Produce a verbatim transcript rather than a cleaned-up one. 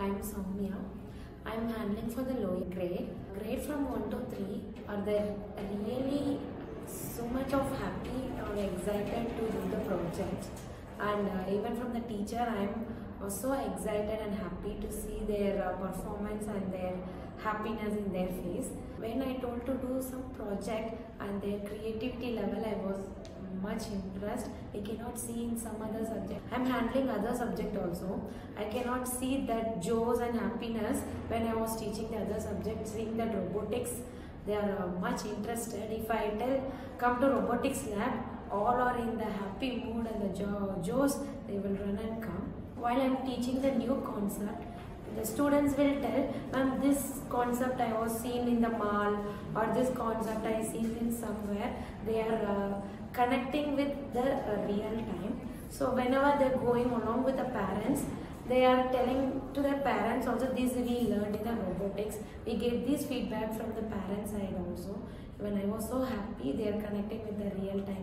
I am Soumya. I am handling for the lower grade. Grade from one to three are there really so much of happy or excited to do the project, and uh, even from the teacher I am also excited and happy to see their uh, performance and their happiness in their face. When I told to do some project and their creativity level, I was much impressed. I cannot see in some other subject. I am handling other subject also. I cannot see that joy and happiness when I was teaching the other subjects. Seeing that robotics, they are much interested. If I tell come to robotics lab, all are in the happy mood and the joys, they will run and come. While I am teaching the new concept, the students will tell, ma'am, this concept I was seen in the mall, or this concept I seen in somewhere. They are uh, connecting with the uh, real time. So whenever they are going along with the parents, they are telling to their parents also, this we learned in the robotics. We get this feedback from the parents side also. When I was so happy, they are connecting with the real time.